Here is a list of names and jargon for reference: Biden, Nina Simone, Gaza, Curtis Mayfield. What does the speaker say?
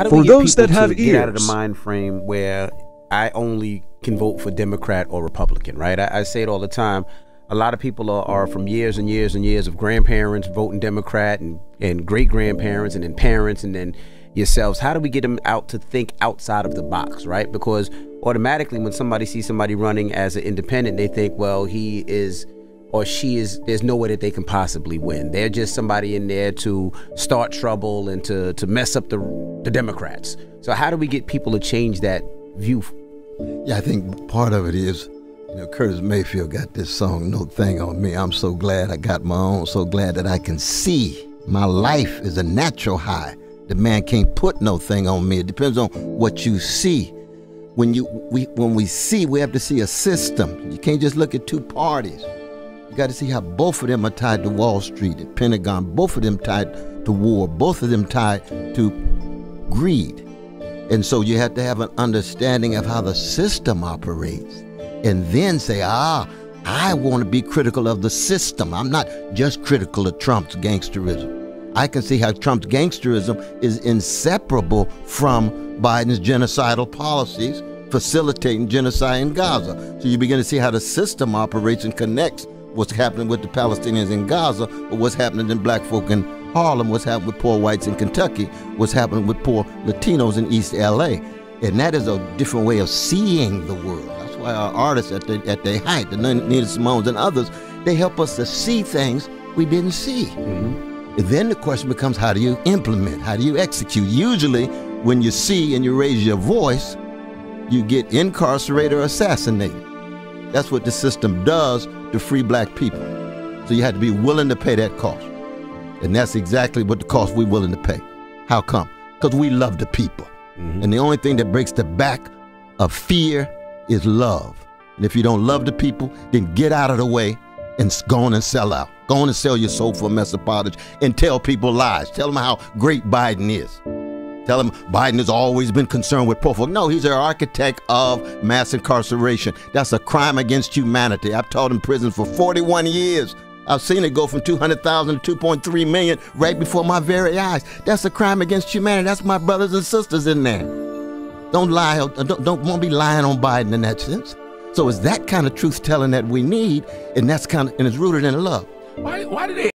How do we get people to get out of the mind frame where I only can vote for Democrat or Republican, right? I say it all the time. A lot of people are from years and years and years of grandparents voting Democrat and great-grandparents and then parents and then yourselves. How do we get them out to think outside of the box, right? Because automatically when somebody sees somebody running as an independent, they think, well, he is or she is, there's no way that they can possibly win. They're just somebody in there to start trouble and to mess up the Democrats. So how do we get people to change that view? Yeah, I think part of it is, you know, Curtis Mayfield got this song, "No Thing on Me." I'm so glad I got my own, so glad that I can see. My life is a natural high. The man can't put no thing on me. It depends on what you see. When we see, we have to see a system. You can't just look at two parties. You got to see how both of them are tied to Wall Street, the Pentagon, both of them tied to war, both of them tied to greed. And so you have to have an understanding of how the system operates and then say, ah, I want to be critical of the system. I'm not just critical of Trump's gangsterism. I can see how Trump's gangsterism is inseparable from Biden's genocidal policies, facilitating genocide in Gaza. So you begin to see how the system operates and connects what's happening with the Palestinians in Gaza, or what's happening in black folk in Harlem, what's happening with poor whites in Kentucky, what's happening with poor Latinos in East LA. And that is a different way of seeing the world. That's why our artists at their height, the Nina Simone and others, they help us to see things we didn't see. Mm-hmm. And then the question becomes, how do you implement? How do you execute? Usually when you see and you raise your voice, you get incarcerated or assassinated. That's what the system does to free black people. So you had to be willing to pay that cost. And that's exactly what the cost we're willing to pay. How come? Because we love the people. Mm-hmm. And the only thing that breaks the back of fear is love. And if you don't love the people, then get out of the way and go on and sell out. Go on and sell your soul for a mess of pottage and tell people lies. Tell them how great Biden is. Tell him Biden has always been concerned with poor folk. No, he's an architect of mass incarceration. That's a crime against humanity. I've taught in prison for 41 years. I've seen it go from 200,000 to 2.3 million right before my very eyes. That's a crime against humanity. That's my brothers and sisters in there. Don't lie. Don't want to be lying on Biden in that sense. So it's that kind of truth telling that we need, and that's kind of, and it's rooted in love. Why do they?